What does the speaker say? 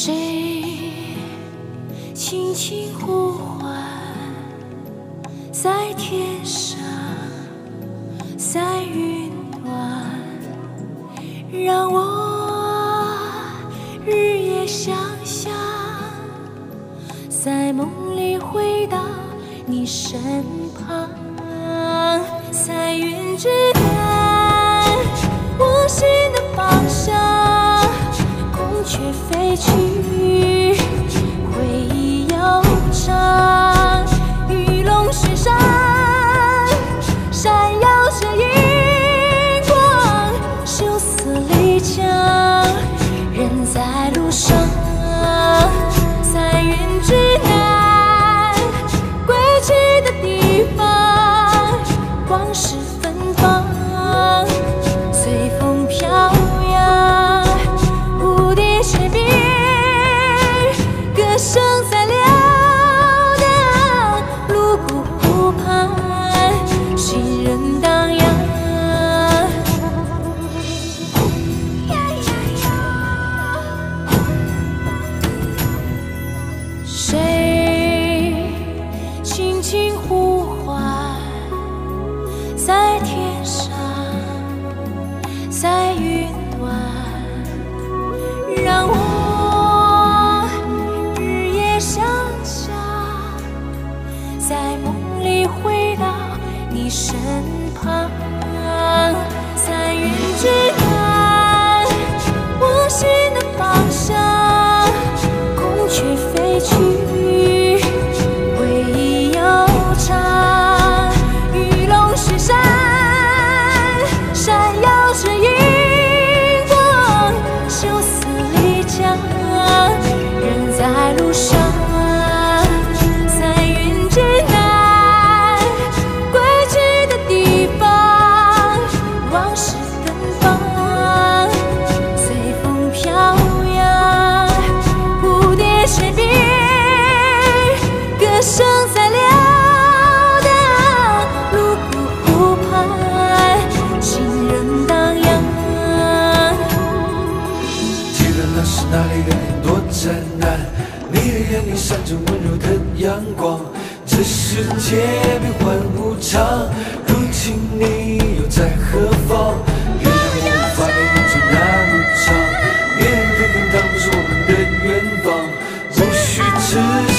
谁轻轻呼唤，在天上，在云端，让我日夜想象，在梦里回到你身旁，在云之巅，无心的方向。 却飞去，回忆悠长，鱼龙雪山，闪耀着银光，羞涩离场，人在路上，彩云之南，归期的地方，往事芬芳，随风飘扬。 声在流荡，泸沽湖畔，行人荡漾。谁轻轻呼唤，在天上，在云端，让我。 在梦里回到你身旁，在云之南，无心的方向，孔雀飞去，回忆悠长，玉龙雪山，闪耀着银光，羞涩离场，人在路上。 声在流荡，泸沽湖畔，行人荡漾。记得那是哪里的你多艰难，你的眼里闪着温柔的阳光。这世界变幻无常，如今你又在何方？原谅我无法陪你走那么长，你的天堂不是我们的远方，无需痴心。